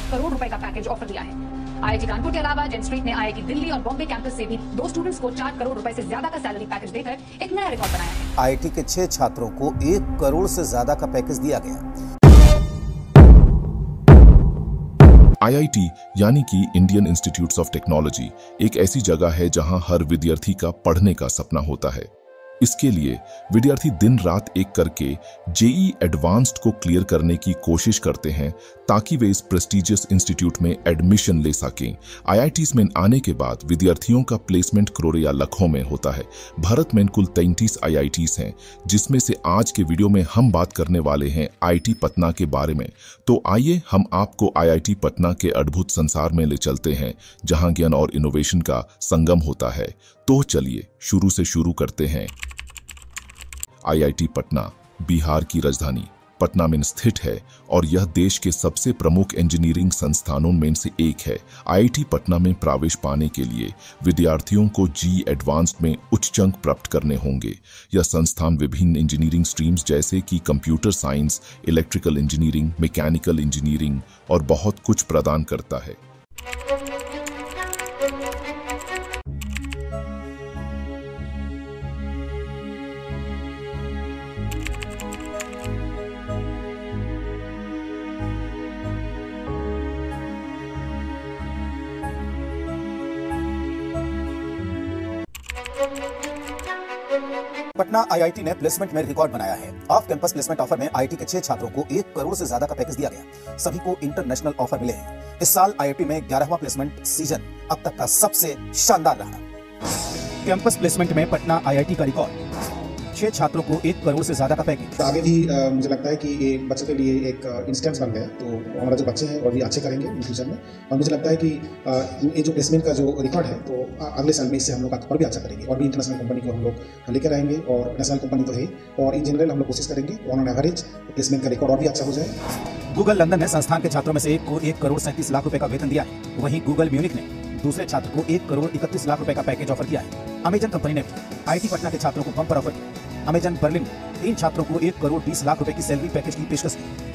1.5 करोड़ रुपए का package offer दिया है। आईआईटी कानपुर के अलावा जेन स्ट्रीट ने आईआईटी दिल्ली और बॉम्बे कैंपस से भी 2 स्टूडेंट्स को 4 करोड़ रुपए से ज्यादा का सैलरी पैकेज देकर एक नया रिकॉर्ड बनाया है। आईआईटी के 6 छात्रों को 1 करोड़ से ज्यादा का पैकेज दिया गया। आईआईटी यानी कि इंडियन इंस्टीट्यूट ऑफ टेक्नोलॉजी एक ऐसी जगह है जहाँ हर विद्यार्थी का पढ़ने का सपना होता है। इसके लिए विद्यार्थी दिन रात एक करके जेई एडवांस्ड को क्लियर करने की कोशिश करते हैं ताकि वे इस प्रेस्टीजियस इंस्टीट्यूट में एडमिशन ले सकें। आईआईटीज में आने के बाद विद्यार्थियों का प्लेसमेंट करोड़ों या लाखों में होता है। भारत में कुल 33 आईआईटीज हैं, जिसमें से आज के वीडियो में हम बात करने वाले हैं आईआईटी पटना के बारे में। तो आइए हम आपको आईआईटी पटना के अद्भुत संसार में ले चलते हैं जहाँ ज्ञान और इनोवेशन का संगम होता है। तो चलिए शुरू से शुरू करते हैं। आईआईटी पटना बिहार की राजधानी पटना में स्थित है और यह देश के सबसे प्रमुख इंजीनियरिंग संस्थानों में से एक है। आईआईटी पटना में प्रवेश पाने के लिए विद्यार्थियों को जी एडवांस्ड में उच्च अंक प्राप्त करने होंगे। यह संस्थान विभिन्न इंजीनियरिंग स्ट्रीम्स जैसे कि computer science, electrical engineering, mechanical engineering और बहुत कुछ प्रदान करता है। पटना आईआईटी ने प्लेसमेंट में रिकॉर्ड बनाया है। ऑफ कैंपस प्लेसमेंट ऑफर में आईआईटी के 6 छात्रों को 1 करोड़ से ज्यादा का पैकेज दिया गया। सभी को इंटरनेशनल ऑफर मिले हैं। इस साल आईआईटी में 11वां प्लेसमेंट सीजन अब तक का सबसे शानदार रहा। कैंपस प्लेसमेंट में पटना आईआईटी का रिकॉर्ड, 6 छात्रों को 1 करोड़ से ज्यादा का पैकेज। आगे भी मुझे लगता है कि एक बच्चे के लिए एक इंस्टेंस बन गया, तो हमारे जो बच्चे हैं और भी अच्छे करेंगे फ्यूचर में। और मुझे लगता है कि ये जो प्लेसमेंट का जो रिकॉर्ड है, तो अगले साल में इससे हम लोग और भी अच्छा करेंगे और भी इंटरनेशनल कंपनी को हम लोग लेकर आएंगे। और नेशनल कंपनी तो है, और इन जनरल हम लोग कोशिश करेंगे ऑन एवरेज प्लेसमेंट का रिकॉर्ड और भी अच्छा हो जाए। गूगल लंदन ने संस्थान के छात्रों में से एक को 1 करोड़ 37 लाख रुपए का वेतन दिया है। वहीं गूगल म्यूनिक ने दूसरे छात्र को 1 करोड़ 31 लाख रुपए का पैकेज ऑफर किया है। अमेजन कंपनी ने आईआईटी पटना के छात्रों को बम्पर ऑफर किया। अमेजन बर्लिन 3 छात्रों को 1 करोड़ 20 लाख रुपए की सैलरी पैकेज की पेशकश की।